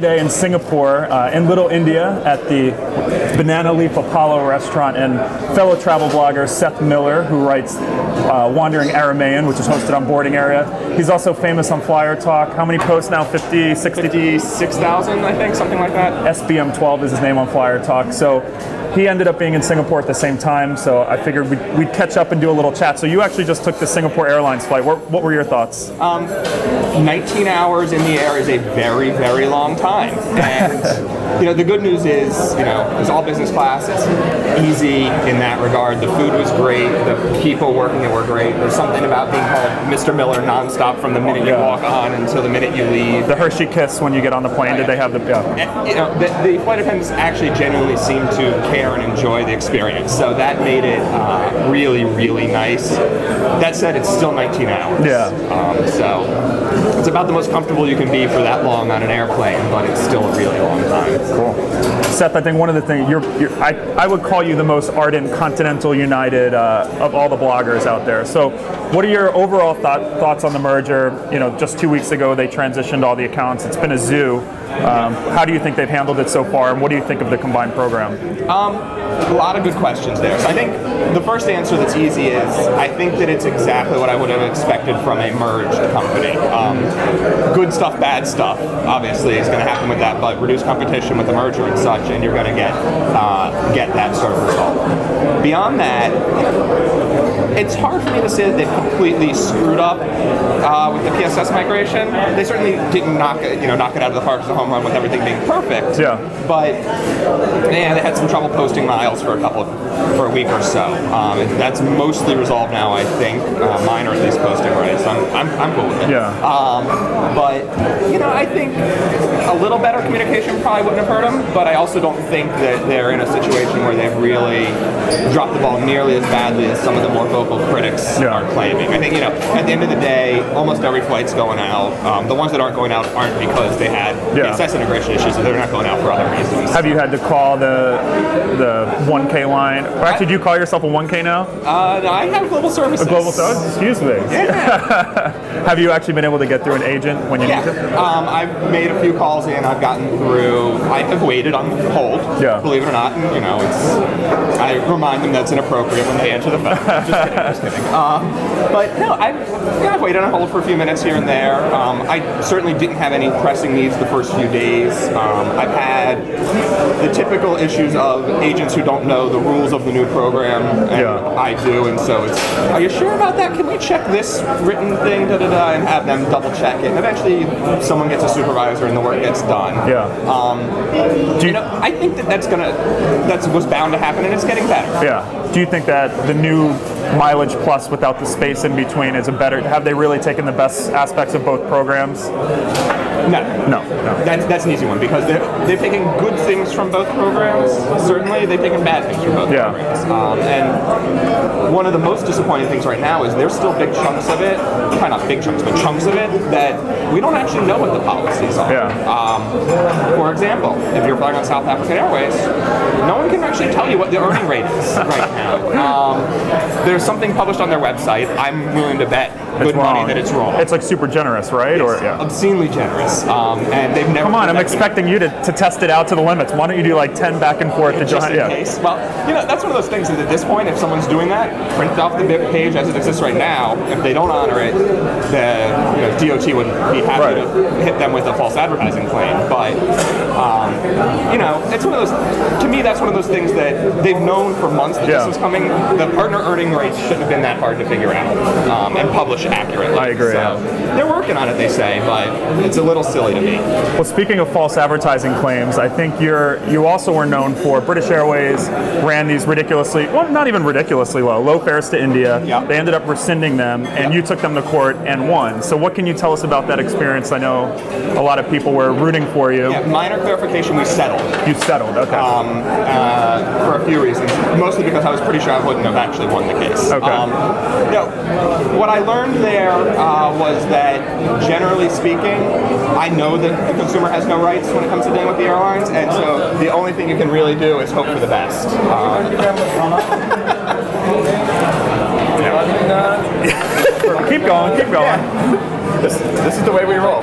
Today in Singapore, in Little India, at the Banana Leaf Apollo restaurant, and fellow travel blogger Seth Miller, who writes Wandering Aramean, which is hosted on Boarding Area. He's also famous on Flyer Talk. How many posts now? 50, 60? 56,000, I think, something like that. SBM 12 is his name on Flyer Talk. So he ended up being in Singapore at the same time, so I figured we'd catch up and do a little chat. So you actually just took the Singapore Airlines flight. What were your thoughts? 19 hours in the air is a very, very long time. And, you know, the good news is, you know, it's all business class. It's easy in that regard. The food was great. The people working it were great. There's something about being called Mr. Miller nonstop from the minute you walk on until the minute you leave. The Hershey kiss when you get on the plane. Did they have the... Yeah. You know, the flight attendants actually genuinely seemed to care and enjoy the experience. So that made it really, really nice. That said, it's still 19 hours. Yeah. So it's about the most comfortable you can be for that long on an airplane, but it's still a really long time. Cool. Seth, I think one of the things, I would call you the most ardent Continental United of all the bloggers out there. So what are your overall thoughts on the merger? You know, just 2 weeks ago, they transitioned all the accounts. It's been a zoo. How do you think they've handled it so far, and what do you think of the combined program? A lot of good questions there. So I think the first answer that's easy is I think that it's exactly what I would have expected from a merged company. Good stuff, bad stuff, obviously, is going to happen with that, but reduced competition with the merger and such, and you're going to get that sort of result. Beyond that, it's hard for me to say that they've completely screwed up with the PSS migration. They certainly didn't knock it out of the park as a home run with everything being perfect. Yeah. But yeah, they had some trouble posting miles for a week or so. That's mostly resolved now, I think. Mine are at least posting right, so I'm cool with it. Yeah. But you know, I think a little better communication probably wouldn't have hurt them. But I also don't think that they're in a situation where they've really dropped the ball nearly as badly as some of the more vocal critics are claiming. I think, you know, at the end of the day, almost every flight's going out. The ones that aren't going out aren't because they had PSS integration issues, so they're not going out for other reasons. Have you had to call the 1K line? Or actually, do you call yourself a 1K now? No, I have global services. Global services? Excuse me. Yeah. Have you actually been able to get through an agent when you need to? I've made a few calls in. I've gotten through. I have waited on hold, believe it or not. And, you know, I remind them that's inappropriate when they answer the phone. Just kidding. But no, I've waited on hold for a few minutes here and there. I certainly didn't have any pressing needs the first few days. I've had the typical issues of agents who don't know the rules of the new program, and I do, and so it's, are you sure about that? Can we check this written thing, da-da-da, and have them double check it? And eventually, someone gets a supervisor and the work gets done. Yeah. You know, I think that was bound to happen, and it's getting better. Yeah. Do you think that the new MileagePlus without the space in between is a better, have they really taken the best aspects of both programs? No. That's an easy one, because they've taken good things from both programs. Certainly, they've taken bad things from both programs. And one of the most disappointing things right now is there's still big chunks of it, probably not big chunks, but chunks of it, that we don't actually know what the policies are. Yeah. For example, if you're flying on South African Airways, no one can actually tell you what the earning rate is right now. There's something published on their website. I'm willing to bet good money that it's wrong. It's like super generous, right? It's obscenely generous. And they've never. Come on, I'm expecting you to test it out to the limits. Why don't you do like 10 back and forth? Just in case. Well, you know, that's one of those things that at this point, if someone's doing that, print off the BIP page as it exists right now. If they don't honor it, the DOT would be happy to hit them with a false advertising claim. But you know, it's one of those. To me, that's one of those things that they've known for months that this was coming. The partner earning rates shouldn't have been that hard to figure out and publish accurately. I agree. So, they're working on it, they say, but it's a little silly to me. Well, speaking of false advertising claims, I think you also were known for British Airways ran these ridiculously, well, not even ridiculously low fares to India. Yeah. They ended up rescinding them, and you took them to court and won. So what can you tell us about that experience? I know a lot of people were rooting for you. Yeah, minor clarification, we settled. You settled, okay. For a few reasons, mostly because I was pretty sure I wouldn't have actually won the case. Okay. What I learned there was that, generally speaking, I know that the consumer has no rights when it comes to dealing with the airlines, and so the only thing you can really do is hope for the best. Keep going. This is the way we roll.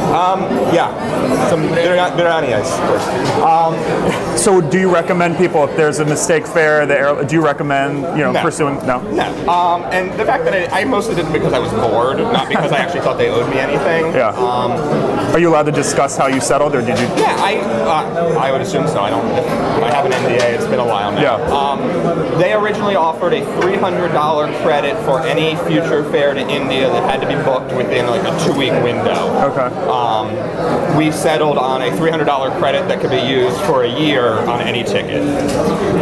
Yeah, some biryani ice, of course. So do you recommend people, if there's a mistake fare, do you recommend pursuing? No? No. And the fact that I mostly did it because I was bored, not because I actually thought they owed me anything. Yeah. Are you allowed to discuss how you settled, or did you? Yeah, I would assume so. I don't. I have an NDA. It's been a while now. Yeah. They originally offered a $300 credit for any future fare to India that had to be booked within like a 2-week window. Okay. We settled on a $300 credit that could be used for a year on any ticket.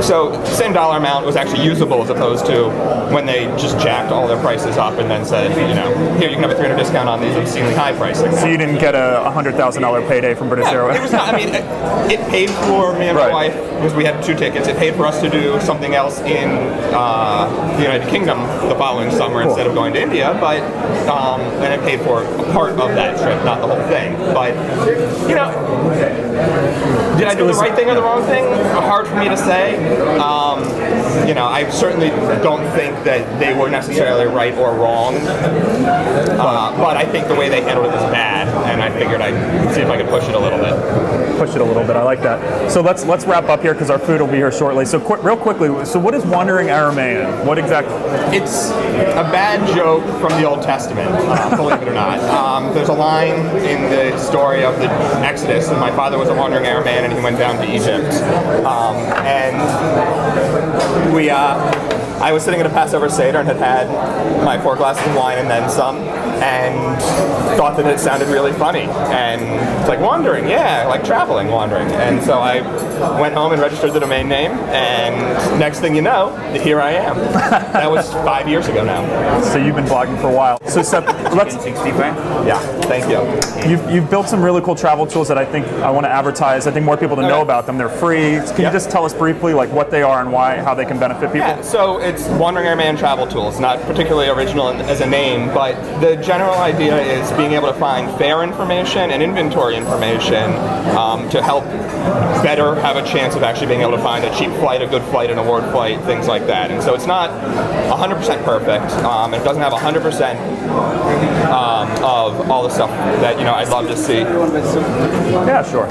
So the same dollar amount was actually usable, as opposed to when they just jacked all their prices up and then said, you know, here you can have a $300 discount on these obscenely high pricing. So you didn't get a $100,000 payday from British Airways. It was not, I mean, it paid for me and my wife, because we had 2 tickets. It paid for us to do something else in the United Kingdom the following summer instead of going to India, but and it paid for a part of that trip, not the whole thing. But you know, did I do the right thing or the wrong thing? Hard for me to say. You know, I certainly don't think that they were necessarily right or wrong, but I think the way they handled it was bad, and I figured I'd see if I could push it a little bit. Push it a little bit. I like that. So let's wrap up here because our food will be here shortly. So real quickly, so what is Wandering Aramean? What exactly? It's a bad joke from the Old Testament, believe it or not. There's a line in the story of the Exodus, and my father was a wandering Aramean, and he went down to Egypt. And I was sitting at a Passover Seder and had my 4 glasses of wine and then some, and thought that it sounded really funny. And it's like wandering, yeah, like traveling, wandering. And so I went home and registered the domain name, and next thing you know, here I am. That was 5 years ago now. So you've been blogging for a while. So Seth, let's... Yeah, thank you. You've built some really cool travel tools that I think I want to advertise. I think more people to know about them. They're free. Can you just tell us briefly like what they are and why, how they can benefit people? Yeah, so it's Wandering Aramean Travel Tools, not particularly original as a name, but the general idea is being able to find fare information and inventory information to help better have a chance of actually being able to find a cheap flight, a good flight, an award flight, things like that. And so it's not 100% perfect. It doesn't have 100% of all the stuff that I'd love to see. Yeah, sure.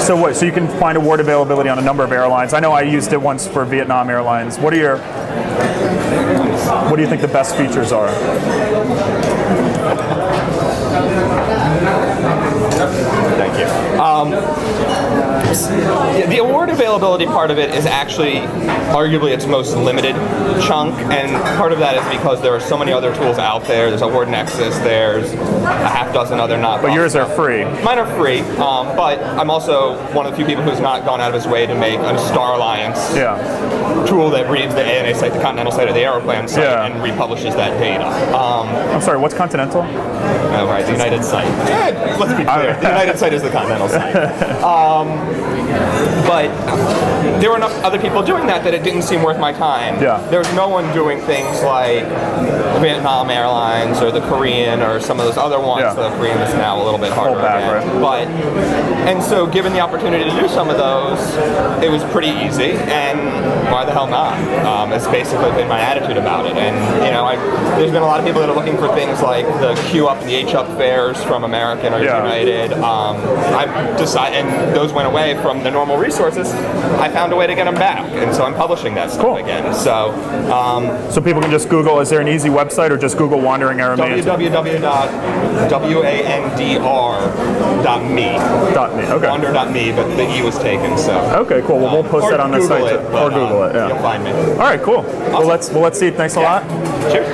So what? So you can find award availability on a number of airlines. I know I used it once for Vietnam Airlines. What are your? What do you think the best features are? Thank you. The award availability part of it is actually arguably its most limited chunk, and part of that is because there are so many other tools out there. There's a Word Nexus, there's a half dozen other not. But yours are free. Mine are free, but I'm also one of the few people who's not gone out of his way to make a Star Alliance tool that reads the ANA site, the Continental site, or the AeroPlan site, and republishes that data. I'm sorry, what's Continental? Oh, right, the United site. Yeah, let's be clear. The United site is the Continental site. But there were enough other people doing that that it didn't seem worth my time. Yeah. There was no one doing things like Vietnam Airlines or the Korean or some of those other ones. The Korean is now a little bit harder. But and so given the opportunity to do some of those, it was pretty easy, and why the hell not? It's basically been my attitude about it. And there's been a lot of people that are looking for things like the Q-Up and the H-Up fares from American or United. I've decided, and those went away from the normal resources. I found a way to get them back, and so I'm publishing that stuff again. So, so people can just Google. Is there an easy website, or just Google Wandering Aramean? www.wandr.me. Okay. Wander.me, but the E was taken. So. Okay, cool. Well, we'll post that on the site or Google it. Yeah. You'll find me. All right, cool. Awesome. Well, let's see. Thanks a lot. Cheers.